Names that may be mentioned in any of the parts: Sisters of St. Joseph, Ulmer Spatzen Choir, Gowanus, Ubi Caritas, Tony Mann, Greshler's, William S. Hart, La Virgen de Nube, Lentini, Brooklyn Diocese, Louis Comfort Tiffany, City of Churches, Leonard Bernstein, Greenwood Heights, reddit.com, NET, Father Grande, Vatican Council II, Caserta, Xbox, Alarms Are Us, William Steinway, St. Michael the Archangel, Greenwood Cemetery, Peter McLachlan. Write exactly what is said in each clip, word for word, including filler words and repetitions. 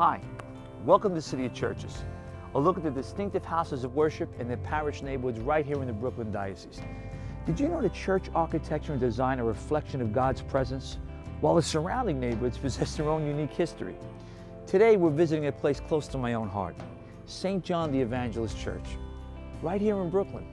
Hi, welcome to City of Churches, a look at the distinctive houses of worship and their parish neighborhoods right here in the Brooklyn Diocese. Did you know that church architecture and design are a reflection of God's presence, while the surrounding neighborhoods possess their own unique history? Today we're visiting a place close to my own heart, Saint John the Evangelist Church, right here in Brooklyn.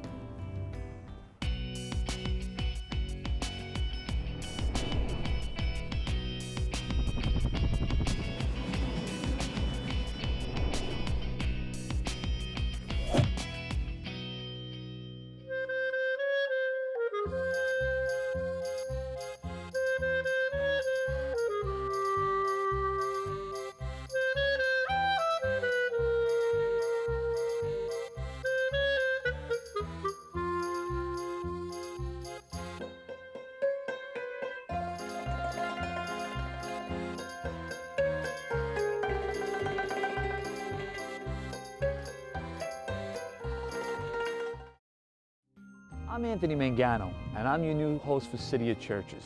I'm Anthony Mangano, and I'm your new host for City of Churches.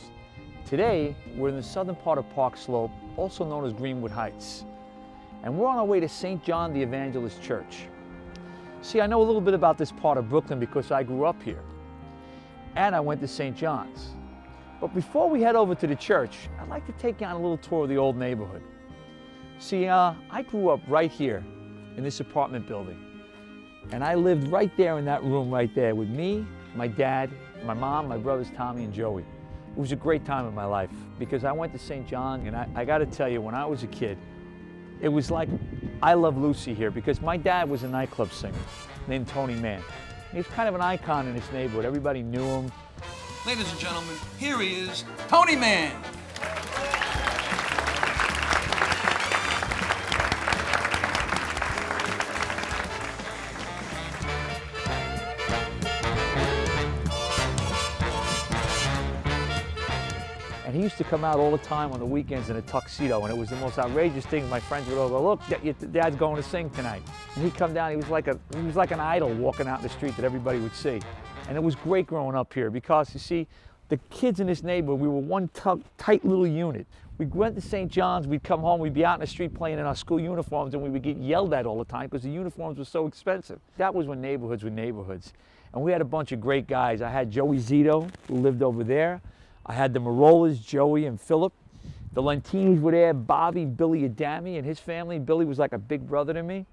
Today, we're in the southern part of Park Slope, also known as Greenwood Heights, and we're on our way to Saint John the Evangelist Church. See, I know a little bit about this part of Brooklyn because I grew up here, and I went to Saint John's. But before we head over to the church, I'd like to take you on a little tour of the old neighborhood. See, uh, I grew up right here in this apartment building, and I lived right there in that room right there with me, my dad, my mom, my brothers Tommy and Joey. It was a great time in my life because I went to Saint John, and I, I gotta tell you, when I was a kid, it was like I Love Lucy here, because my dad was a nightclub singer named Tony Mann. He was kind of an icon in his neighborhood. Everybody knew him. Ladies and gentlemen, here he is, Tony Mann. And he used to come out all the time on the weekends in a tuxedo, and it was the most outrageous thing. My friends would all go, "Look, your dad's going to sing tonight." And he'd come down. He was like a he was like an idol walking out in the street that everybody would see. And it was great growing up here because, you see, the kids in this neighborhood, we were one tight little unit. We went to Saint John's, we'd come home, we'd be out in the street playing in our school uniforms, and we would get yelled at all the time because the uniforms were so expensive. That was when neighborhoods were neighborhoods. And we had a bunch of great guys. I had Joey Zito, who lived over there. I had the Marolas, Joey and Philip. The Lentinis were there, Bobby, Billy Adami and his family. Billy was like a big brother to me.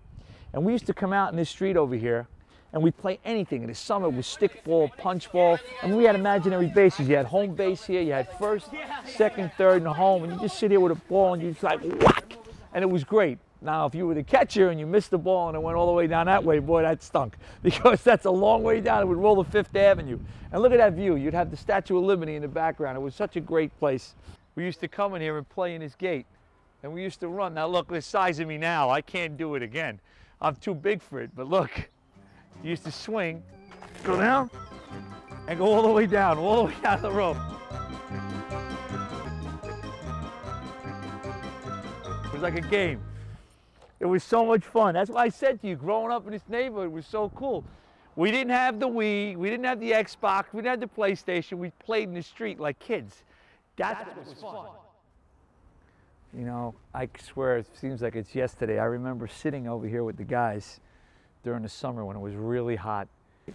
And we used to come out in this street over here and we'd play anything. In the summer it was stick ball, punch ball, and we had imaginary bases. You had home base here, you had first, second, third, and home, and you just sit here with a ball and you just like whack, and it was great. Now, if you were the catcher and you missed the ball and it went all the way down that way, boy, that stunk, because that's a long way down. It would roll to Fifth Avenue. And look at that view. You'd have the Statue of Liberty in the background. It was such a great place. We used to come in here and play in this gate, and we used to run. Now, look, the size of me now, I can't do it again. I'm too big for it, but look, you used to swing, go down, and go all the way down, all the way down the road. It was like a game. It was so much fun. That's why I said to you, growing up in this neighborhood was so cool. We didn't have the Wii, we didn't have the Xbox, we didn't have the PlayStation. We played in the street like kids. That's, That's what was fun. fun. You know, I swear it seems like it's yesterday. I remember sitting over here with the guys during the summer when it was really hot.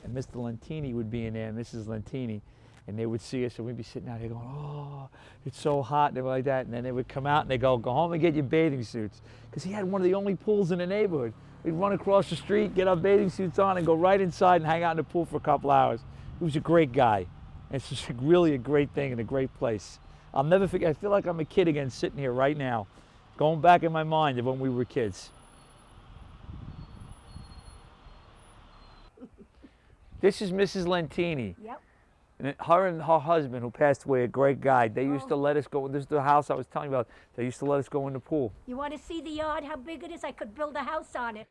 And Mister Lentini would be in there, and Missus Lentini, and they would see us, and we'd be sitting out here going, "Oh, it's so hot," and they were like that, and then they would come out and they go, "Go home and get your bathing suits," because he had one of the only pools in the neighborhood. We'd run across the street, get our bathing suits on, and go right inside and hang out in the pool for a couple hours. He was a great guy. It's just really a great thing and a great place. I'll never forget. I feel like I'm a kid again sitting here right now, going back in my mind of when we were kids. This is Missus Lentini. Yep. And her and her husband, who passed away, a great guy, they used oh. to let us go. This is the house I was telling you about. They used to let us go in the pool. You want to see the yard, how big it is? I could build a house on it.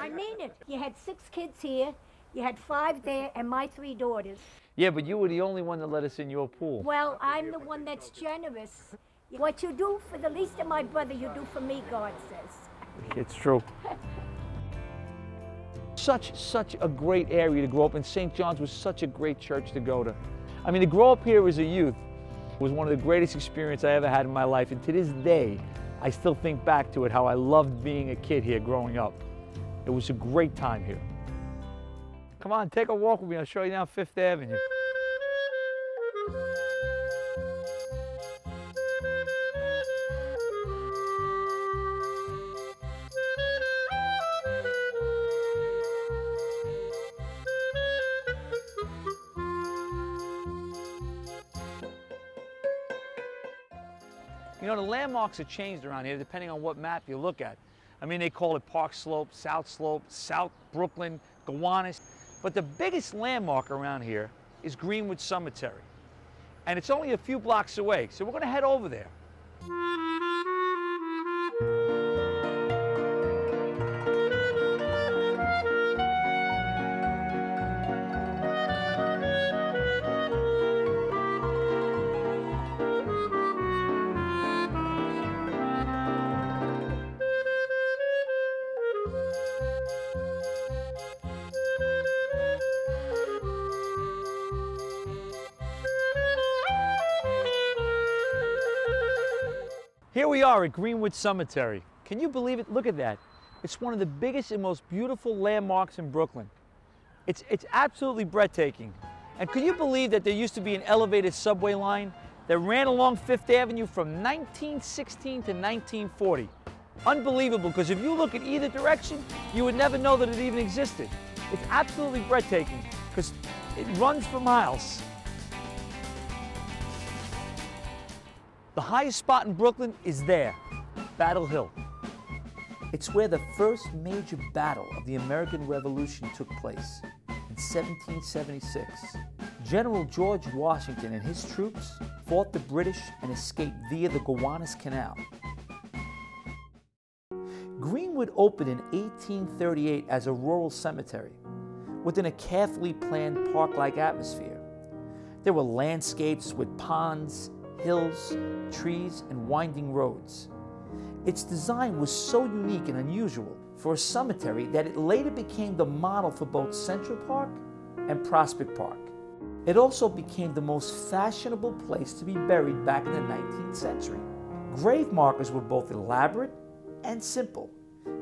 I mean it. You had six kids here, you had five there, and my three daughters. Yeah, but you were the only one that let us in your pool. Well, I'm the one that's generous. What you do for the least of my brother, you do for me, God says. It's true. Such, such a great area to grow up in. Saint John's was such a great church to go to. I mean, to grow up here as a youth was one of the greatest experiences I ever had in my life. And to this day, I still think back to it, how I loved being a kid here growing up. It was a great time here. Come on, take a walk with me. I'll show you down Fifth Avenue. You know, the landmarks are changed around here depending on what map you look at. I mean, they call it Park Slope, South Slope, South Brooklyn, Gowanus. But the biggest landmark around here is Greenwood Cemetery. And it's only a few blocks away, so we're going to head over there. Here we are at Greenwood Cemetery. Can you believe it? Look at that. It's one of the biggest and most beautiful landmarks in Brooklyn. It's, it's absolutely breathtaking. And could you believe that there used to be an elevated subway line that ran along Fifth Avenue from nineteen sixteen to nineteen forty? Unbelievable, because if you look in either direction, you would never know that it even existed. It's absolutely breathtaking, because it runs for miles. The highest spot in Brooklyn is there, Battle Hill. It's where the first major battle of the American Revolution took place in seventeen seventy-six. General George Washington and his troops fought the British and escaped via the Gowanus Canal. Greenwood opened in eighteen thirty-eight as a rural cemetery within a carefully planned park-like atmosphere. There were landscapes with ponds, hills, trees, and winding roads. Its design was so unique and unusual for a cemetery that it later became the model for both Central Park and Prospect Park. It also became the most fashionable place to be buried back in the nineteenth century. Grave markers were both elaborate and simple.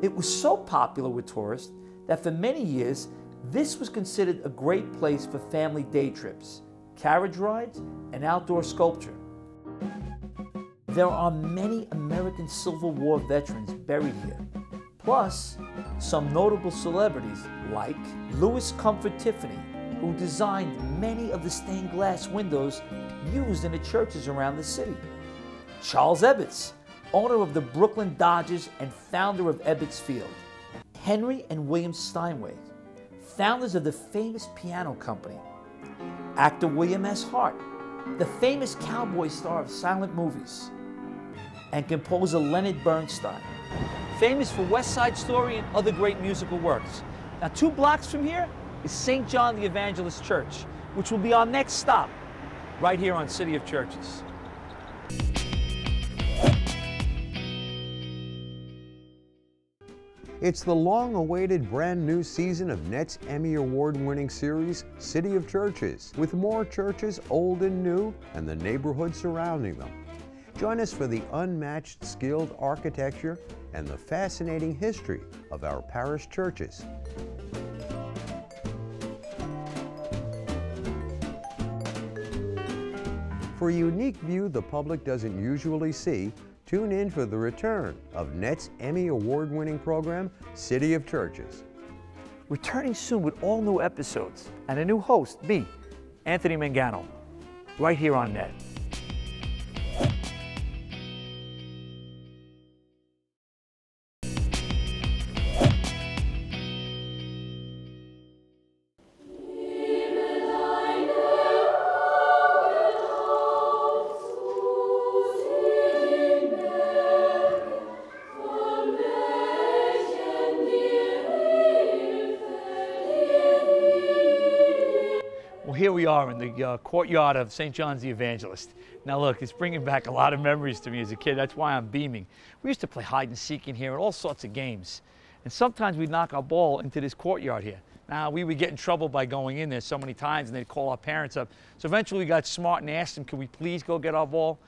It was so popular with tourists that for many years, this was considered a great place for family day trips, carriage rides, and outdoor sculpture. There are many American Civil War veterans buried here, plus some notable celebrities like Louis Comfort Tiffany, who designed many of the stained glass windows used in the churches around the city. Charles Ebbets, owner of the Brooklyn Dodgers and founder of Ebbets Field. Henry and William Steinway, founders of the famous piano company. Actor William S. Hart, the famous cowboy star of silent movies. And composer Leonard Bernstein, famous for West Side Story and other great musical works. Now, two blocks from here is Saint John the Evangelist Church, which will be our next stop, right here on City of Churches. It's the long-awaited brand new season of N E T's Emmy Award-winning series, City of Churches, with more churches old and new and the neighborhood surrounding them. Join us for the unmatched skilled architecture and the fascinating history of our parish churches. For a unique view the public doesn't usually see, tune in for the return of N E T's Emmy Award-winning program, City of Churches. Returning soon with all new episodes and a new host, me, Anthony Mangano, right here on N E T. Here we are in the uh, courtyard of Saint John's the Evangelist. Now look, it's bringing back a lot of memories to me as a kid. That's why I'm beaming. We used to play hide and seek in here and all sorts of games. And sometimes we'd knock our ball into this courtyard here. Now, we would get in trouble by going in there so many times, and they'd call our parents up. So eventually we got smart and asked them, can we please go get our ball?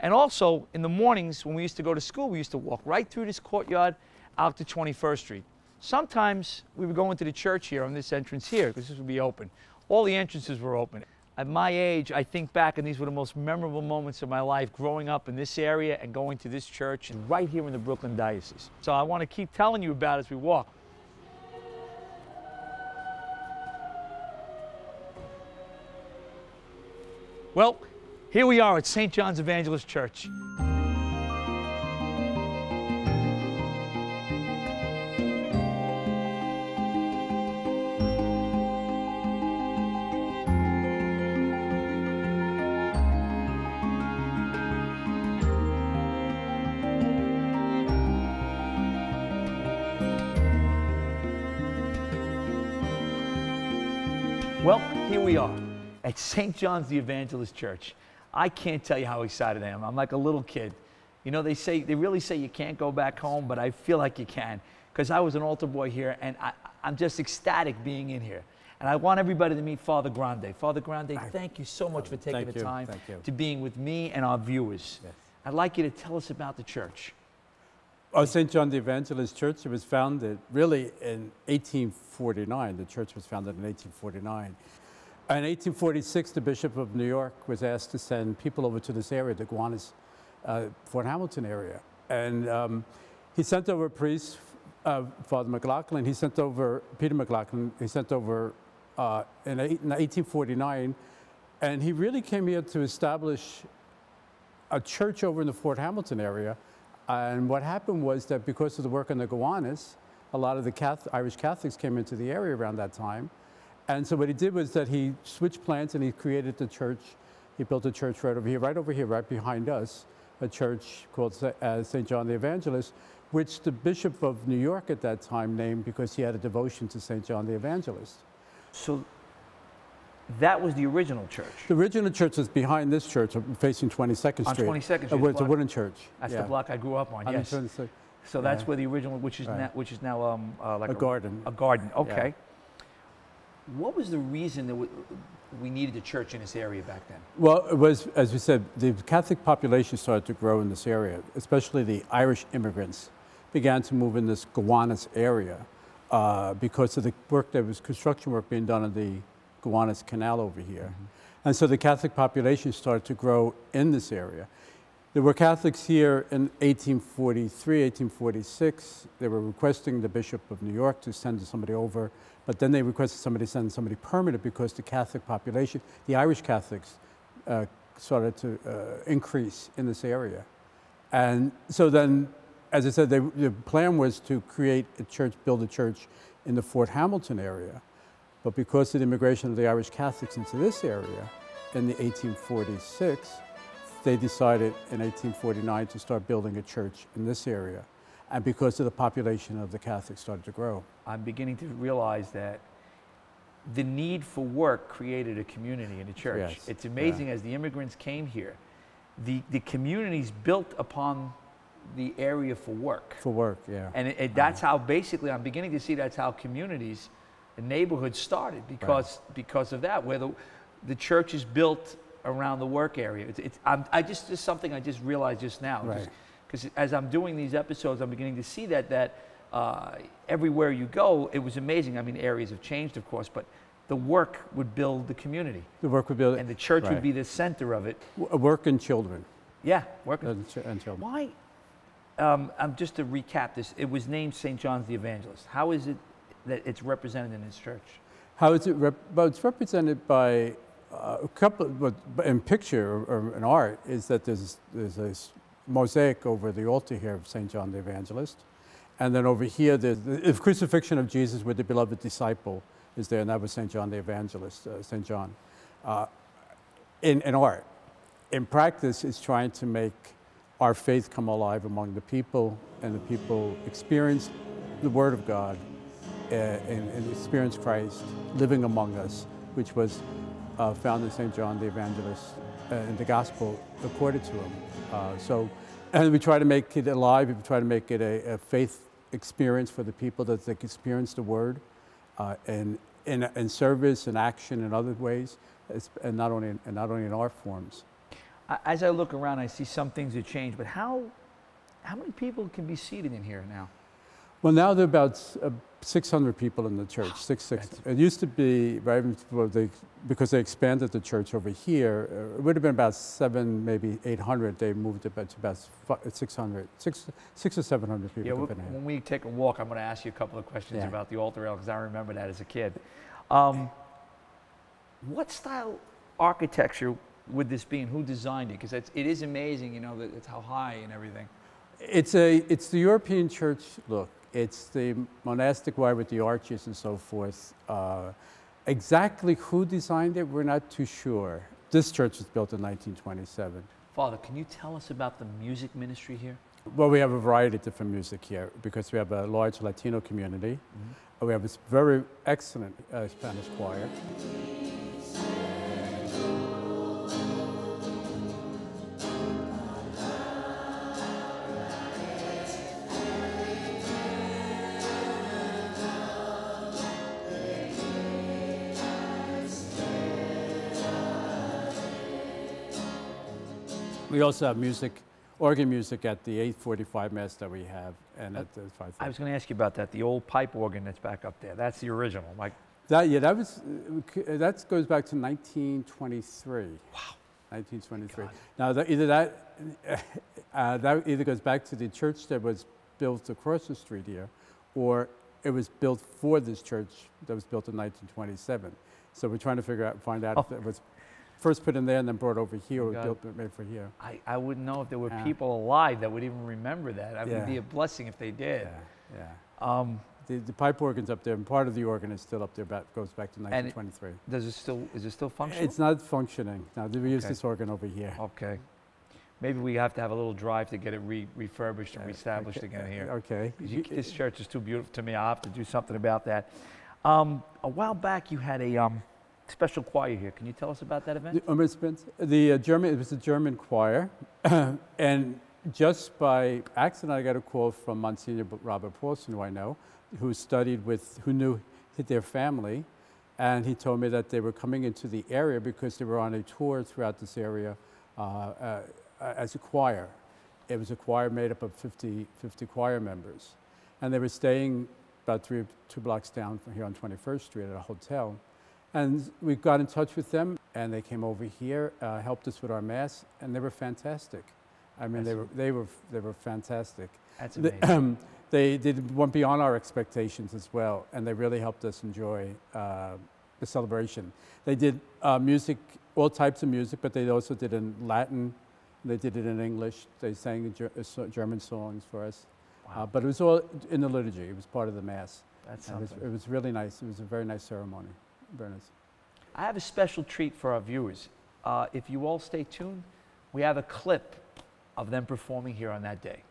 And also, in the mornings when we used to go to school, we used to walk right through this courtyard out to twenty-first street. Sometimes we would go into the church here on this entrance here, because this would be open. All the entrances were open. At my age, I think back, and these were the most memorable moments of my life, growing up in this area and going to this church right here in the Brooklyn Diocese. So I want to keep telling you about it as we walk. Well, here we are at Saint John's Evangelist Church. Well, here we are at Saint John's the Evangelist Church. I can't tell you how excited I am. I'm like a little kid. You know, they say, they really say you can't go back home, but I feel like you can, because I was an altar boy here, and I, I'm just ecstatic being in here. And I want everybody to meet Father Grande. Father Grande, thank you so much for taking the time to being with me and our viewers. Yes. I'd like you to tell us about the church. Oh, Saint John the Evangelist Church, it was founded really in eighteen forty-nine. The church was founded in eighteen forty-nine. In eighteen forty-six, the Bishop of New York was asked to send people over to this area, the Gowanus, uh, Fort Hamilton area. And um, he sent over priests, uh, Father McLachlan, he sent over Peter McLachlan, he sent over uh, in, eight, in eighteen forty-nine, and he really came here to establish a church over in the Fort Hamilton area. And what happened was that because of the work on the Gowanus, a lot of the Catholic, Irish Catholics came into the area around that time. And so what he did was that he switched plans and he created the church. He built a church right over here, right over here, right behind us, a church called Saint John the Evangelist, which the Bishop of New York at that time named because he had a devotion to Saint John the Evangelist. So that was the original church. The original church is behind this church, facing twenty-second Street. On twenty-second Street. Uh, it's a wooden church. That's yeah. the block I grew up on, yes. I mean, so that's yeah. where the original, which is right. now, which is now um, uh, like a, a garden. A garden, okay. Yeah. What was the reason that we, we needed a church in this area back then? Well, it was, as we said, the Catholic population started to grow in this area, especially the Irish immigrants began to move in this Gowanus area uh, because of the work that was, construction work being done in the Gowanus Canal over here. Mm-hmm. And so the Catholic population started to grow in this area. There were Catholics here in eighteen forty-three, eighteen forty-six. They were requesting the Bishop of New York to send somebody over, but then they requested somebody send somebody permanent because the Catholic population, the Irish Catholics, uh, started to uh, increase in this area. And so then, as I said, they, the plan was to create a church, build a church in the Fort Hamilton area. But because of the immigration of the Irish Catholics into this area in the eighteen forty-six, they decided in eighteen forty-nine to start building a church in this area. And because of the population of the Catholics started to grow. I'm beginning to realize that the need for work created a community in the church. Yes. It's amazing, yeah. as the immigrants came here, the, the communities built upon the area for work. For work, yeah. And it, it, that's yeah. how basically, I'm beginning to see that's how communities, the neighborhood started because right. because of that, where the, the church is built around the work area. It's, it's I'm, I just just something I just realized just now, because right. as I'm doing these episodes, I'm beginning to see that that uh, everywhere you go, it was amazing. I mean, areas have changed, of course, but the work would build the community. The work would build, and the church right. would be the center of it. W work and children. Yeah, work and, and, ch and children. Why? Um, I'm just to recap this. It was named Saint John's the Evangelist. How is it that it's represented in this church? How is it? Rep well, it's represented by uh, a couple. Of, in picture or, or in art, is that there's there's a mosaic over the altar here of Saint John the Evangelist, and then over here there's the crucifixion of Jesus with the beloved disciple is there, and that was Saint John the Evangelist, uh, Saint John. Uh, in in art, in practice, it's trying to make our faith come alive among the people, and the people experience the Word of God. Uh, and, and experience Christ living among us, which was uh, found in Saint John the Evangelist, uh, and the gospel accorded to him. Uh, so, and we try to make it alive, we try to make it a, a faith experience for the people that they can experience the Word uh, and in service and action in other ways, it's, and, not only in, and not only in art forms. as I look around, I see some things have changed, but how, how many people can be seated in here now? Well, now there are about uh, six hundred people in the church, oh, six, six. It used to be, right, well, they, because they expanded the church over here, it would have been about seven, maybe eight hundred. They moved it to about six hundred, six, six or seven hundred people. Yeah, we, when we take a walk, I'm going to ask you a couple of questions yeah. about the altar rail, because I remember that as a kid. Um, what style architecture would this be, and who designed it? Because it is amazing, you know, that it's how high and everything. It's, a, it's the European church look. It's the monastic way with the arches and so forth. Uh, exactly who designed it, we're not too sure. This church was built in nineteen twenty-seven. Father, can you tell us about the music ministry here? Well, we have a variety of different music here because we have a large Latino community. Mm-hmm. We have this very excellent uh, Spanish choir. We also have music, organ music at the eight forty-five mass that we have, and that, at the five forty-five. I was going to ask you about that, the old pipe organ that's back up there. That's the original, Mike. That yeah, that was that goes back to nineteen twenty-three. Wow, nineteen twenty-three. God. Now that, either that uh, that either goes back to the church that was built across the street here, or it was built for this church that was built in nineteen twenty-seven. So we're trying to figure out, find out oh. if it was first put in there and then brought over here, or built it made for here. I, I wouldn't know if there were yeah. people alive that would even remember that. I mean, yeah. it'd be a blessing if they did. Yeah, yeah. Um, the, the pipe organ's up there, and part of the organ is still up there, but goes back to nineteen twenty-three. It, does it still, is it still functioning? It's not functioning. Now, we okay. use this organ over here. Okay. Maybe we have to have a little drive to get it re refurbished and yeah. reestablished okay. again here. Okay. You, this church is too beautiful to me. I'll have to do something about that. Um, a while back, you had a... Um, special choir here. Can you tell us about that event? The, the uh, German, it was a German choir, and just by accident, I got a call from Monsignor Robert Paulson, who I know, who studied with, who knew their family, and he told me that they were coming into the area because they were on a tour throughout this area uh, uh, as a choir. It was a choir made up of fifty, fifty choir members, and they were staying about three, two blocks down from here on twenty-first Street at a hotel. And we got in touch with them, and they came over here, uh, helped us with our mass, and they were fantastic. I mean, they were, they were they were fantastic. That's amazing. They, um, they did went beyond our expectations as well, and they really helped us enjoy uh, the celebration. They did uh, music, all types of music, but they also did in Latin. They did it in English. They sang German songs for us. Wow. Uh, but it was all in the liturgy. It was part of the mass. That's something. It was, it was really nice. It was a very nice ceremony. Very nice. I have a special treat for our viewers. Uh, if you all stay tuned, we have a clip of them performing here on that day.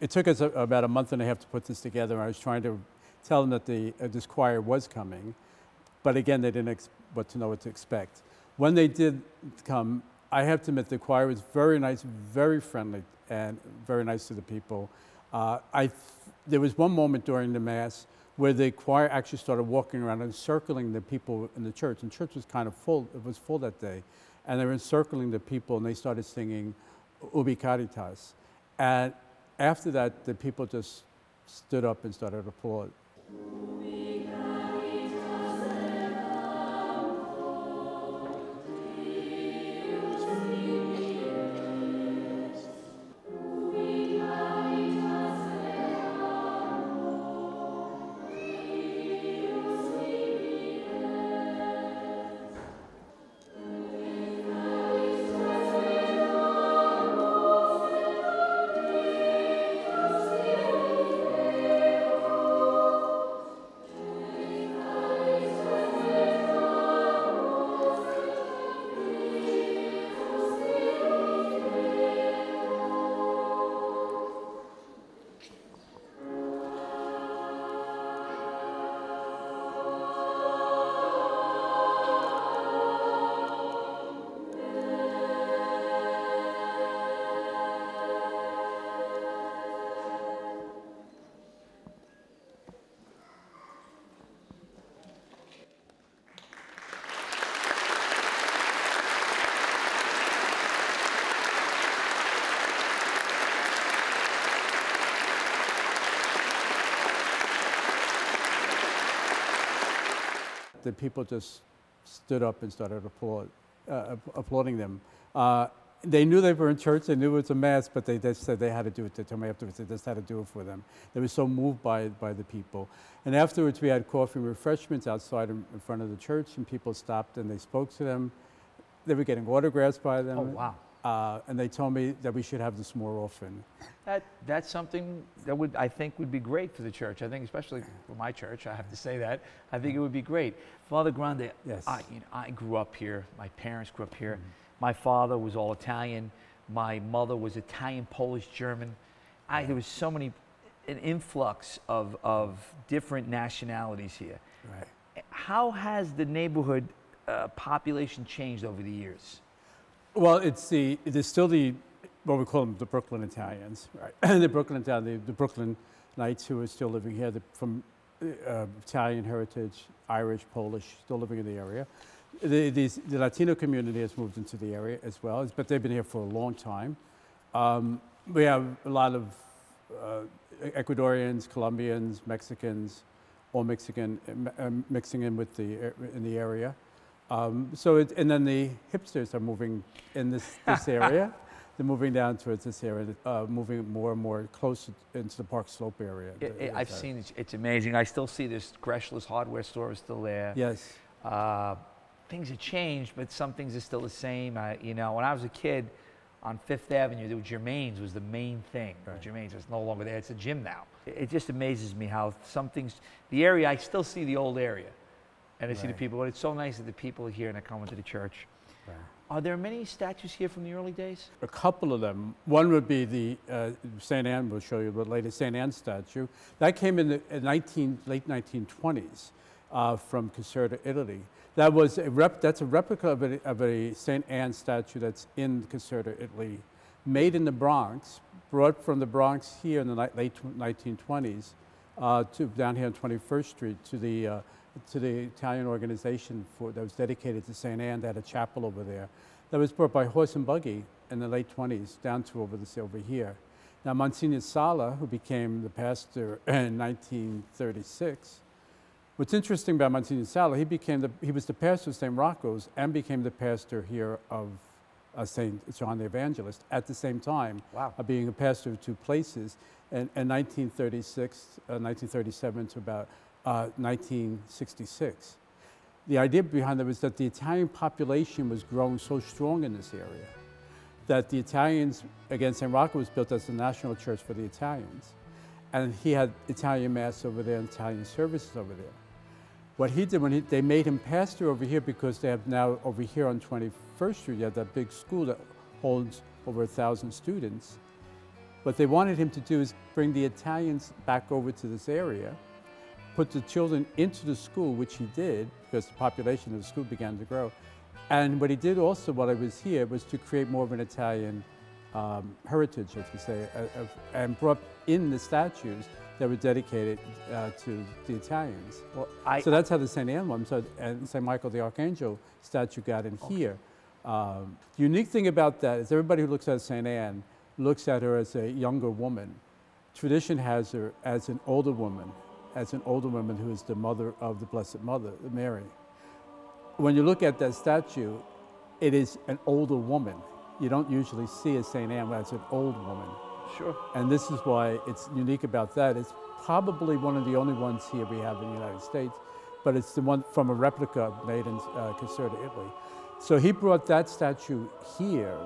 It took us a, about a month and a half to put this together. I was trying to tell them that the, uh, this choir was coming, but again, they didn't ex but to know what to expect. When they did come, I have to admit, the choir was very nice, very friendly, and very nice to the people. Uh, I th there was one moment during the Mass where the choir actually started walking around and encircling the people in the church. And church was kind of full, it was full that day. And they were encircling the people and they started singing Ubi Caritas. And after that, the people just stood up and started to applaud. The people just stood up and started applaud, uh, applauding them. Uh, they knew they were in church, they knew it was a Mass, but they just said they had to do it. They told me afterwards they just had to do it for them. They were so moved by, by the people. And afterwards we had coffee and refreshments outside in, in front of the church, and people stopped and they spoke to them. They were getting autographs by them. Oh, wow. Uh, and they told me that we should have this more often. That, that's something that would, I think would be great for the church. I think especially for my church, I have to say that. I think it would be great. Father Grande, yes. I, you know, I grew up here. My parents grew up here. Mm-hmm. My father was all Italian. My mother was Italian, Polish, German. I, there was so many, an influx of, of different nationalities here. Right. How has the neighborhood uh, population changed over the years? Well, it's the, it is still the, what we call them, the Brooklyn Italians, right? the Brooklyn Italians, the, the Brooklyn Knights who are still living here, the, from uh, Italian heritage, Irish, Polish, still living in the area. The, the, the Latino community has moved into the area as well, but they've been here for a long time. Um, we have a lot of uh, Ecuadorians, Colombians, Mexicans, all Mexican, uh, mixing in with the, in the area. Um, so, it, and then the hipsters are moving in this, this area. They're moving down towards this area, uh, moving more and more closer into the Park Slope area. It, it, I've side. seen, it's, it's amazing. I still see this Greshler's hardware store is still there. Yes. Uh, things have changed, but some things are still the same. I, you know, when I was a kid on Fifth Avenue, the Germain's was the main thing. Right. Germain's is no longer there. It's a gym now. It, it just amazes me how some things, the area, I still see the old area. And I right. see the people, but it's so nice that the people are here and are coming to the church. Right. Are there many statues here from the early days? A couple of them. One would be the uh, Saint Anne, we'll show you a little later, Saint Anne statue. That came in the nineteen, late nineteen twenties uh, from Caserta, Italy. That was a rep, that's a replica of a, of a Saint Anne statue that's in Caserta, Italy, made in the Bronx, brought from the Bronx here in the late nineteen twenties uh, to down here on twenty-first street to the uh, to the Italian organization for, that was dedicated to Saint Anne, that had a chapel over there, that was brought by horse and buggy in the late twenties down to over, this, over here. Now, Monsignor Sala, who became the pastor in nineteen thirty-six, what's interesting about Monsignor Sala, he, became the, he was the pastor of Saint Rocco's and became the pastor here of uh, Saint John the Evangelist at the same time, wow. uh, being a pastor of two places. And in nineteen thirty-six, uh, nineteen thirty-seven to about Uh, nineteen sixty-six. The idea behind that was that the Italian population was growing so strong in this area that the Italians, again, Saint Rocco was built as a national church for the Italians. And he had Italian Mass over there and Italian services over there. What he did, when he, they made him pastor over here because they have now over here on twenty-first street, you have that big school that holds over a thousand students. What they wanted him to do is bring the Italians back over to this area, put the children into the school, which he did, because the population of the school began to grow, And what he did also while I was here was to create more of an Italian um, heritage, as we say, uh, of, and brought in the statues that were dedicated uh, to the Italians. Well, I, so that's how the Saint Anselm so, and Saint Michael the Archangel statue got in okay. here. Um, the unique thing about that is everybody who looks at Saint Anne looks at her as a younger woman. Tradition has her as an older woman, as an older woman who is the mother of the Blessed Mother, Mary. When you look at that statue, it is an older woman. You don't usually see a Saint Anne as an old woman. Sure. And this is why it's unique about that. It's probably one of the only ones here we have in the United States, but it's the one from a replica made in uh, Caserta, Italy. So he brought that statue here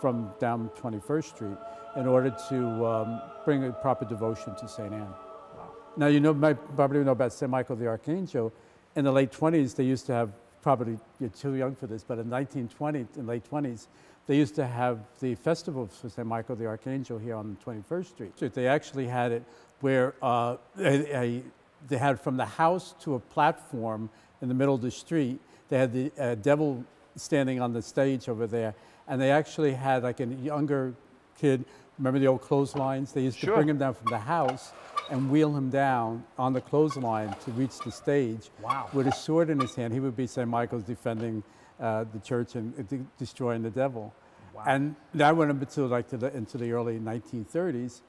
from down twenty-first street in order to um, bring a proper devotion to Saint Anne. Wow. Now, you know, my, probably know about Saint Michael the Archangel. In the late twenties, they used to have, probably you're too young for this, but in nineteen twenty, in late twenties, they used to have the festival for Saint Michael the Archangel here on twenty-first street. They actually had it where uh, a, a, they had from the house to a platform in the middle of the street. They had the uh, devil standing on the stage over there, and they actually had like a younger kid, remember the old clotheslines? They used sure. to bring him down from the house and wheel him down on the clothesline to reach the stage wow. with a sword in his hand. He would be Saint Michael's defending uh, the church and uh, de destroying the devil. Wow. And that went up until like to the, into the early nineteen thirties.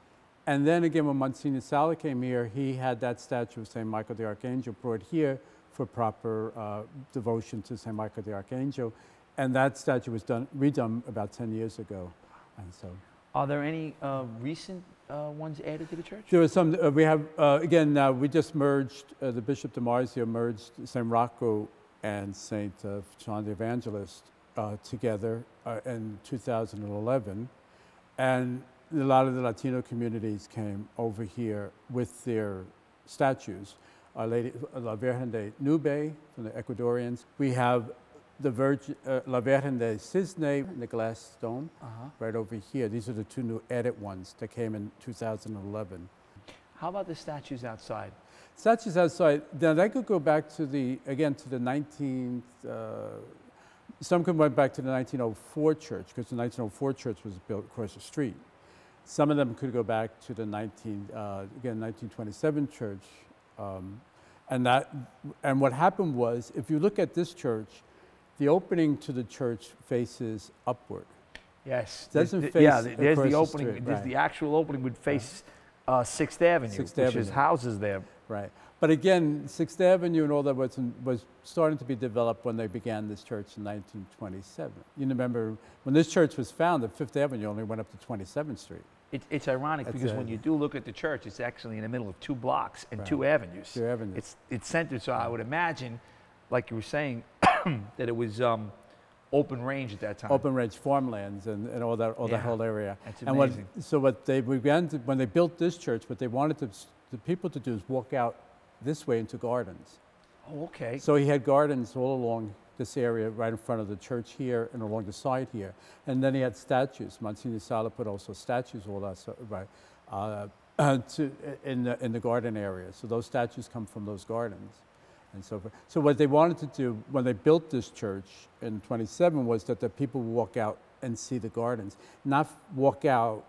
And then again, when Monsignor Sala came here, he had that statue of Saint Michael the Archangel brought here for proper uh, devotion to Saint Michael the Archangel. And that statue was done, redone about ten years ago. And so, are there any uh, recent uh, ones added to the church? There are some. Uh, we have, uh, again, uh, we just merged, uh, the Bishop de Marzio merged Saint Rocco and Saint Uh, John the Evangelist uh, together uh, in two thousand eleven. And a lot of the Latino communities came over here with their statues. Our Lady, La Virgen de Nube from the Ecuadorians. We have the Virgin, uh, La Virgen de Cisne, the glass stone, uh-huh. right over here. These are the two new edit ones that came in two thousand eleven. How about the statues outside? Statues outside, now that could go back to the, again, to the nineteenth, uh, some could went back to the nineteen oh four church, because the nineteen oh four church was built across the street. Some of them could go back to the nineteen, uh, again, nineteen twenty-seven church. Um, and, that, and what happened was, if you look at this church, the opening to the church faces upward. Yes. Doesn't there's, face yeah, there's the opening. Street, there's right. the actual opening would face right. uh, sixth Avenue, sixth which Avenue. Is houses there. Right. But again, sixth Avenue and all that was, in, was starting to be developed when they began this church in nineteen twenty-seven. You remember, when this church was founded, fifth Avenue only went up to twenty-seventh street. It, it's ironic That's because a, when you do look at the church, it's actually in the middle of two blocks and right. two avenues. Two avenues. It's, it's centered, so I would imagine, like you were saying, that it was um, open range at that time. Open range farmlands and, and all that, all yeah. that whole area. That's and amazing. What, so what they began to, when they built this church, what they wanted to, the people to do is walk out this way into gardens. Oh, okay. So he had gardens all along this area, right in front of the church here and along the side here. And then he had statues. Monsignor Sala put also statues all that so, right uh, uh, to, in the, in the garden area. So those statues come from those gardens. And so forth. So what they wanted to do when they built this church in twenty-seven was that the people would walk out and see the gardens, not walk out,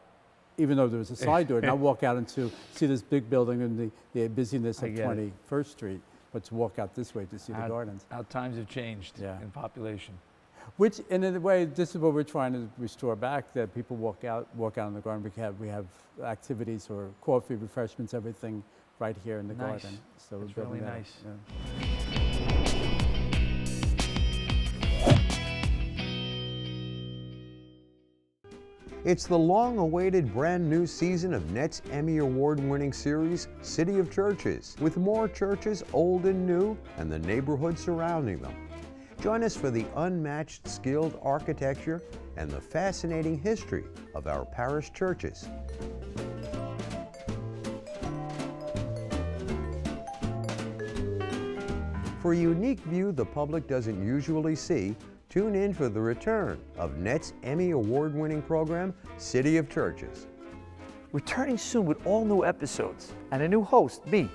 even though there was a side door, not walk out into see this big building and the, the busyness of twenty-first street, but to walk out this way to see our, the gardens. Our times have changed yeah. in population. Which, in a way, this is what we're trying to restore back, that people walk out, walk out in the garden. We have, we have activities or coffee, refreshments, everything right here in the nice. garden. So it's really that, nice. Yeah. It's the long-awaited brand new season of N E T's Emmy Award-winning series, City of Churches, with more churches old and new and the neighborhood surrounding them. Join us for the unmatched skilled architecture and the fascinating history of our parish churches. For a unique view the public doesn't usually see, tune in for the return of N E T's Emmy Award-winning program, City of Churches. Returning soon with all new episodes and a new host, me,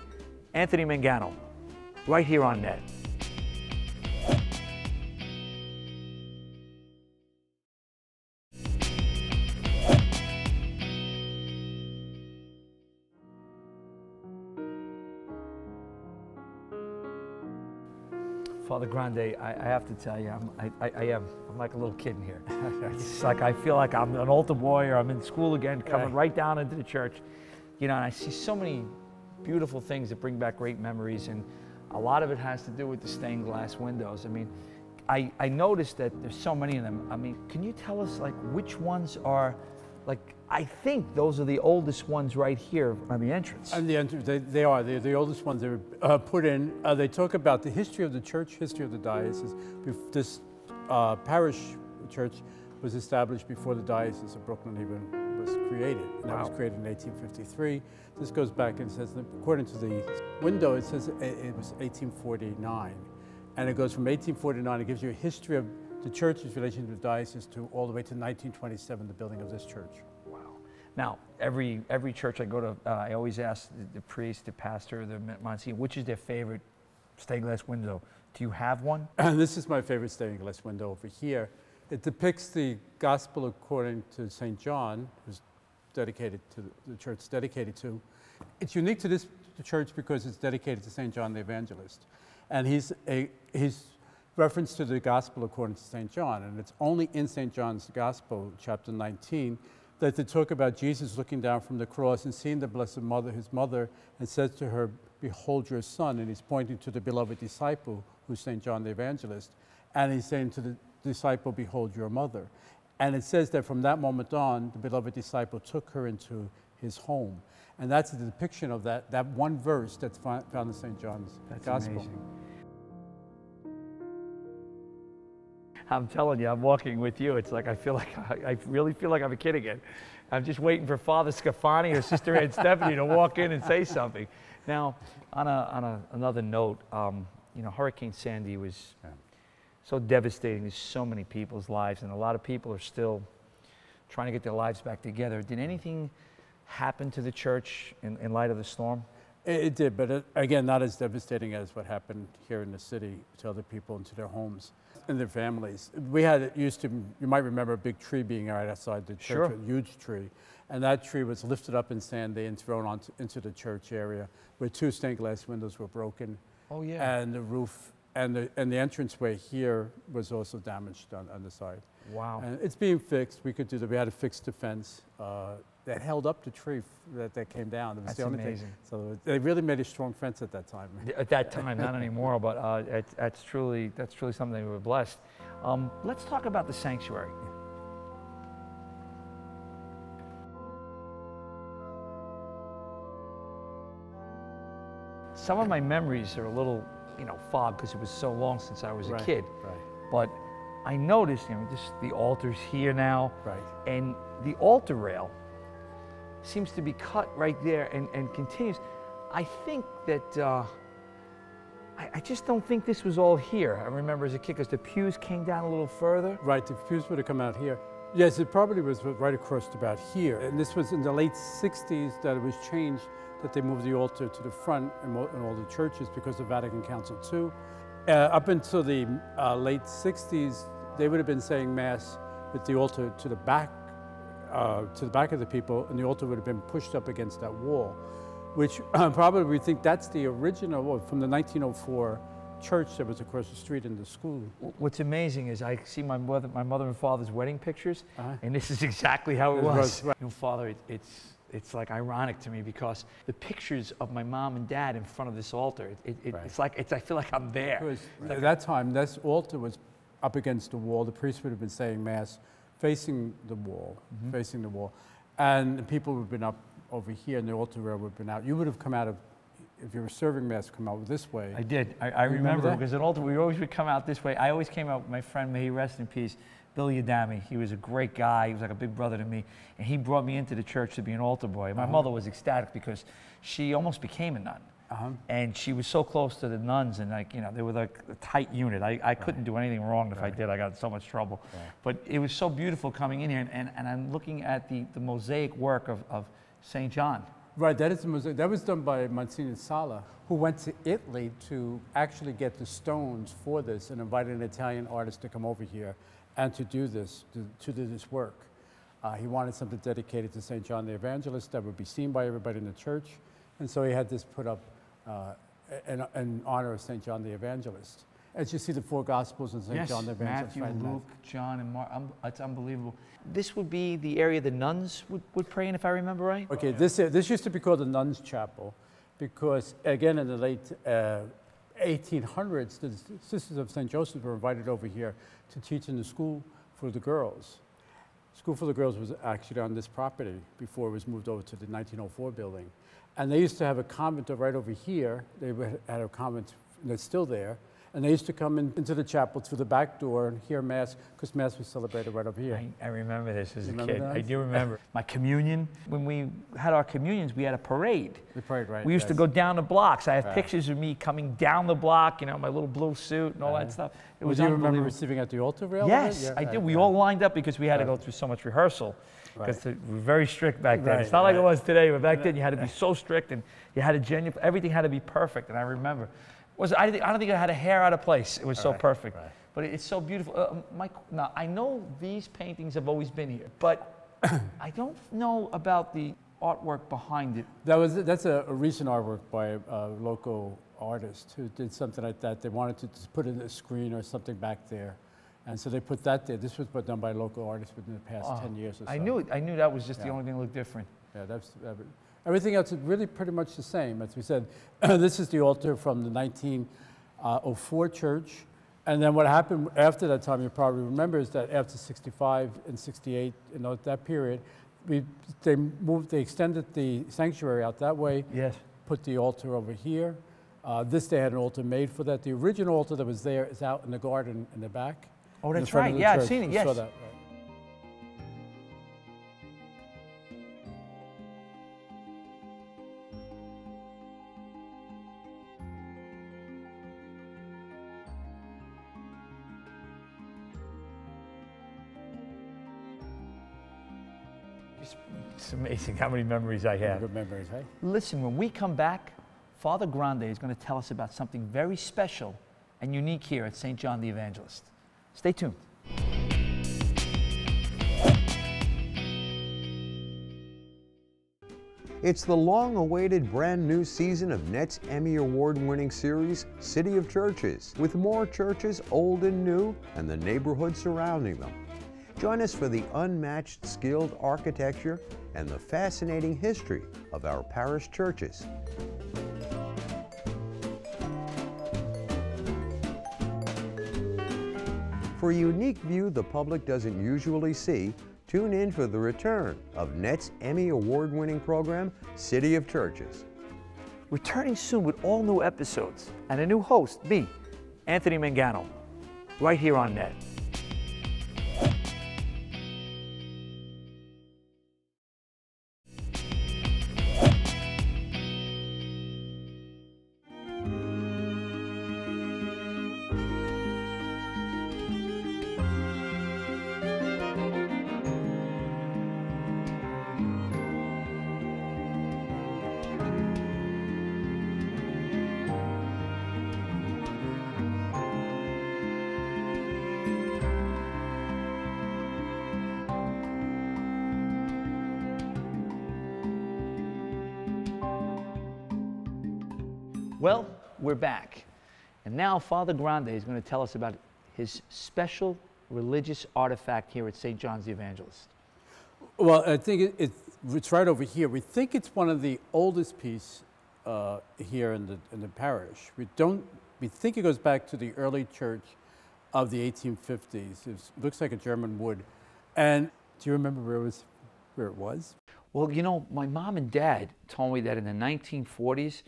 Anthony Mangano, right here on N E T. Father Grande, I, I have to tell you, I'm, I, I, I am. I'm like a little kid in here. It's like I feel like I'm an altar boy or I'm in school again, coming right down into the church. You know, and I see so many beautiful things that bring back great memories, and a lot of it has to do with the stained glass windows. I mean, I, I noticed that there's so many of them. I mean, can you tell us, like, which ones are, like, I think those are the oldest ones right here on the entrance. On the entrance, they, they are. They're the oldest ones that were uh, put in. Uh, they talk about the history of the church, history of the diocese. This uh, parish church was established before the Diocese of Brooklyn even created. And wow. That was created in eighteen fifty-three. This goes back and says, according to the window, it says it was eighteen forty-nine. And it goes from eighteen forty-nine, it gives you a history of the church's relation to the diocese to all the way to nineteen twenty-seven, the building of this church. Wow. Now, every every church I go to, uh, I always ask the, the priest, the pastor, the Monsignor, which is their favorite stained glass window? Do you have one? And this is my favorite stained glass window over here. It depicts the gospel according to Saint John, who's dedicated to the church, dedicated to. It's unique to this church because it's dedicated to Saint John the Evangelist. And he's a he's reference to the gospel according to Saint John. And it's only in Saint John's gospel, chapter nineteen, that they talk about Jesus looking down from the cross and seeing the Blessed Mother, his mother, and says to her, "Behold your son." And he's pointing to the beloved disciple, who's Saint John the Evangelist. And he's saying to the disciple, "Behold your mother." And it says that from that moment on, the beloved disciple took her into his home. And that's the depiction of that, that one verse that's found in Saint John's that's Gospel. Amazing. I'm telling you, I'm walking with you. It's like I feel like I, I really feel like I'm a kid again. I'm just waiting for Father Scafani or Sister Ann Stephanie to walk in and say something. Now, on a, on a, another note, um, you know, Hurricane Sandy was yeah. so devastating to so many people's lives, and a lot of people are still trying to get their lives back together. Did anything happen to the church in, in light of the storm? It, it did, but it, again, not as devastating as what happened here in the city to other people and to their homes and their families. We had, it used to, you might remember a big tree being right outside the church, sure. A huge tree. And that tree was lifted up in Sandy and thrown onto, into the church area where two stained glass windows were broken. Oh yeah. And the roof and the, and the entranceway here was also damaged on, on the side. Wow. And it's being fixed. We could do that. We had a fixed defense uh, that held up the tree that, that came down. It was That's the only amazing. Thing. So they really made a strong fence at that time. At that time, not anymore, but uh, it, it's truly, that's truly something we were blessed. Um, let's talk about the sanctuary. Some of my memories are a little, you know, fog because it was so long since I was right, a kid. Right. But I noticed, you know, just the altar's here now. Right. And the altar rail seems to be cut right there and, and continues. I think that, uh, I, I just don't think this was all here. I remember as a kid because the pews came down a little further. Right, the pews would have come out here. Yes, it probably was right across about here. And this was in the late sixties that it was changed, that they moved the altar to the front in all the churches because of Vatican Council two. Uh, up until the uh, late sixties, they would have been saying Mass with the altar to the back, uh, to the back of the people, and the altar would have been pushed up against that wall, which uh, probably we think that's the original from the nineteen oh four church that was across the street in the school. What's amazing is I see my mother, my mother and father's wedding pictures, uh-huh. and this is exactly how it was. Right. You know, Father, it, it's. It's like ironic to me because the pictures of my mom and dad in front of this altar, it, it, right. it's like, it's, I feel like I'm there. Was, right. At that time, this altar was up against the wall. The priest would have been saying Mass facing the wall, mm-hmm. facing the wall. And the people would have been up over here and the altar rail would have been out. You would have come out of, if you were serving Mass, come out this way. I did. I, I remember, remember because at altar, we always would come out this way. I always came out with my friend, may he rest in peace, Billy Adami. He was a great guy. He was like a big brother to me. And he brought me into the church to be an altar boy. My uh-huh. mother was ecstatic because she almost became a nun. Uh-huh. And she was so close to the nuns, and like, you know, they were like a tight unit. I, I couldn't right. do anything wrong. If right. I did, I got in so much trouble. Right. But it was so beautiful coming in here, and, and, and I'm looking at the, the mosaic work of, of Saint John. Right, that is the mosaic. That was done by Monsignor Sala, who went to Italy to actually get the stones for this and invited an Italian artist to come over here and to do this, to, to do this work. Uh, he wanted something dedicated to Saint John the Evangelist that would be seen by everybody in the church. And so he had this put up uh, in, in honor of Saint John the Evangelist. As you see the four Gospels and Saint Yes, John the Evangelist. Matthew, right, Luke, Matthew. John, and Mark. Um, it's unbelievable. This would be the area the nuns would, would pray in, if I remember right? Okay, yeah. this, uh, this used to be called the Nuns' Chapel because, again, in the late uh, eighteen hundreds, the Sisters of Saint Joseph were invited over here to teach in the school for the girls. School for the Girls was actually on this property before it was moved over to the nineteen oh four building. And they used to have a convent right over here. They had a convent that's still there. And they used to come in, into the chapel through the back door and hear Mass, because Mass was celebrated right over here. I, I remember this as you a kid. That? I do remember. My communion, when we had our communions, we had a parade. The parade, right. We used yes. to go down the blocks. I have right. pictures of me coming down the block, you know, my little blue suit and all right. that stuff. It well, was do you remember receiving at the altar rail? Yes, yeah, I right, did. We right. all lined up because we had right. to go through so much rehearsal. Because right. we were very strict back then. Right, it's not right. like it was today, but back then you had to be so strict and you had to genuinely, everything had to be perfect, and I remember. Was, I, I don't think I had a hair out of place. It was so right, perfect. Right. But it, it's so beautiful. Uh, Mike, now, I know these paintings have always been here, but I don't know about the artwork behind it. That was, that's a, a recent artwork by a, a local artist who did something like that. They wanted to just put in a screen or something back there. And so they put that there. This was done by local artists within the past uh, ten years or so. I knew it. I knew that was just yeah. the only thing that looked different. Yeah, that's... That, everything else is really pretty much the same. As we said, this is the altar from the nineteen oh four church. And then what happened after that time, you probably remember, is that after sixty-five and sixty-eight, you know, that period, we, they moved, they extended the sanctuary out that way, yes. put the altar over here. Uh, this, they had an altar made for that. The original altar that was there is out in the garden in the back. Oh, that's right. Yeah, church. I've seen it. You yes. saw that, right? It's amazing how many memories I have. Good memories, right? Listen, when we come back, Father Grande is going to tell us about something very special and unique here at Saint John the Evangelist. Stay tuned. It's the long-awaited brand new season of N E T's Emmy Award-winning series, City of Churches, with more churches old and new and the neighborhood surrounding them. Join us for the unmatched skilled architecture and the fascinating history of our parish churches. For a unique view the public doesn't usually see, tune in for the return of N E T's Emmy Award-winning program, City of Churches. Returning soon with all new episodes and a new host, me, Anthony Mangano, right here on N E T. Well, we're back, and now Father Grande is going to tell us about his special religious artifact here at Saint John's the Evangelist. Well, I think it, it's right over here. We think it's one of the oldest pieces uh, here in the, in the parish. We don't. We think it goes back to the early church of the eighteen fifties. It looks like a German wood. And do you remember where it was? Where it was? Well, you know, my mom and dad told me that in the nineteen forties.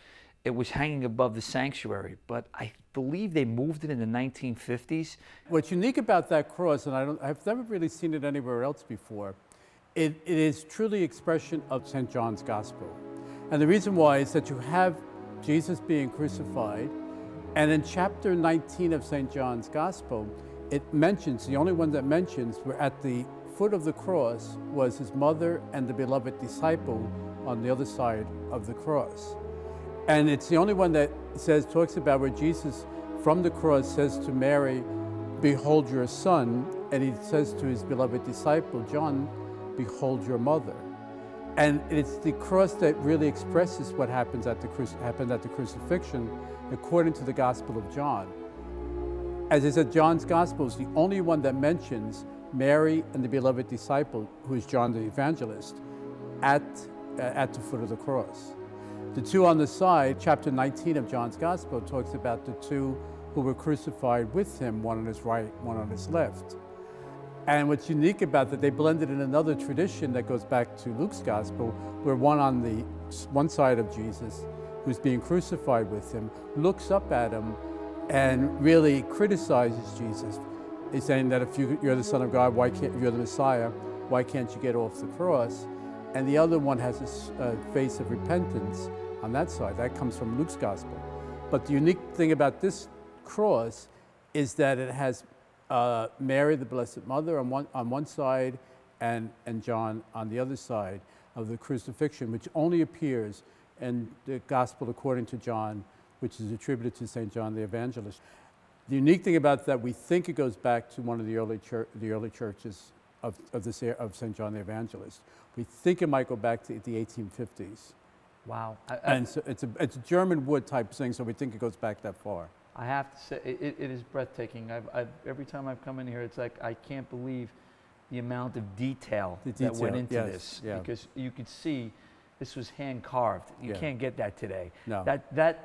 It was hanging above the sanctuary, but I believe they moved it in the nineteen fifties. What's unique about that cross, and I don't, I've never really seen it anywhere else before, it, it is truly expression of Saint John's Gospel. And the reason why is that you have Jesus being crucified, and in chapter nineteen of Saint John's Gospel, it mentions, the only one that mentions, where at the foot of the cross was his mother and the beloved disciple on the other side of the cross. And it's the only one that says, talks about where Jesus from the cross says to Mary, behold your son, and he says to his beloved disciple, John, behold your mother. And it's the cross that really expresses what happens at the happened at the crucifixion according to the Gospel of John. As I said, John's Gospel is the only one that mentions Mary and the beloved disciple, who is John the Evangelist, at, uh, at the foot of the cross. The two on the side, chapter nineteen of John's Gospel, talks about the two who were crucified with him, one on his right, one on his left. And what's unique about that, they blended in another tradition that goes back to Luke's Gospel, where one on the one side of Jesus, who's being crucified with him, looks up at him and really criticizes Jesus. He's saying that if you, you're the Son of God, why can't, if you're the Messiah, why can't you get off the cross? And the other one has a uh, face of repentance on that side. That comes from Luke's Gospel. But the unique thing about this cross is that it has Uh, Mary, the Blessed Mother, on one, on one side, and, and John on the other side of the crucifixion, which only appears in the Gospel according to John, which is attributed to Saint John the Evangelist. The unique thing about that, we think it goes back to one of the early, church, the early churches of, of, this era, of Saint John the Evangelist. We think it might go back to the eighteen fifties. Wow. I, I, and so it's a, it's a German wood type thing, so we think it goes back that far. I have to say, it, it is breathtaking. I've, I've, every time I've come in here, it's like I can't believe the amount of detail, detail that went into yes, this. Yeah. Because you could see this was hand-carved. You yeah. can't get that today. No. That, that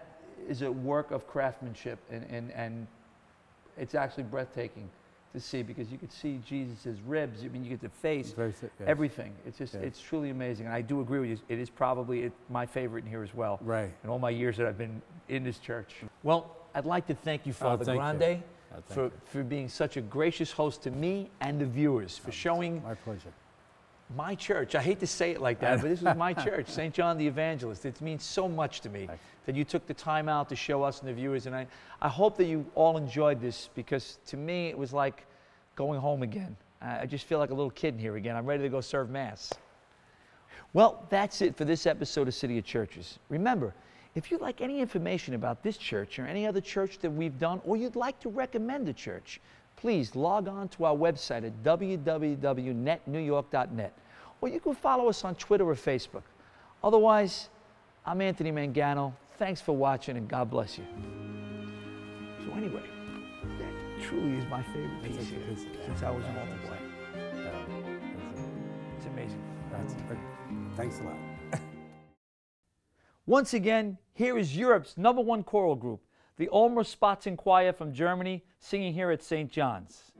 is a work of craftsmanship, and, and, and it's actually breathtaking to see, because you could see Jesus' ribs. I mean, you get the face, very, yes. everything. It's just, yes. it's truly amazing. And I do agree with you. It is probably it, my favorite in here as well. Right. In all my years that I've been in this church. Well, I'd like to thank you, Father oh, thank Grande, you. Oh, for, for being such a gracious host to me and the viewers, for showing my pleasure. My church. I hate to say it like that, but this was my church, Saint John the Evangelist. It means so much to me that you took the time out to show us and the viewers, and I, I hope that you all enjoyed this, because to me it was like going home again. I just feel like a little kid in here again. I'm ready to go serve Mass. Well, that's it for this episode of City of Churches. Remember, if you'd like any information about this church or any other church that we've done, or you'd like to recommend a church, please log on to our website at w w w dot net new york dot net, or you can follow us on Twitter or Facebook. Otherwise, I'm Anthony Mangano. Thanks for watching, and God bless you. So anyway, that truly is my favorite piece here since I was multiplied. It's amazing. That's, thanks a lot. Once again, here is Europe's number one choral group, the Ulmer Spatzen Choir from Germany, singing here at Saint John's.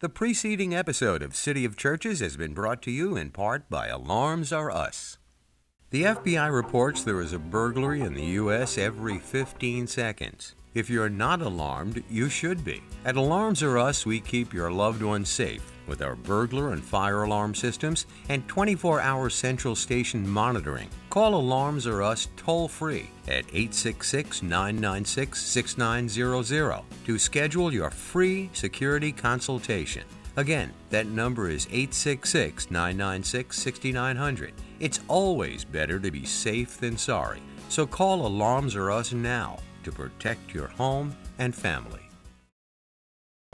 The preceding episode of City of Churches has been brought to you in part by Alarms Are Us. The F B I reports there is a burglary in the U S every fifteen seconds. If you're not alarmed, you should be. At Alarms Are Us, we keep your loved ones safe with our burglar and fire alarm systems and twenty-four hour central station monitoring. Call Alarms Are Us toll-free at eight six six, nine nine six, six nine zero zero to schedule your free security consultation. Again, that number is eight six six, nine nine six, six nine zero zero. It's always better to be safe than sorry, so call Alarms Are Us now to protect your home and family.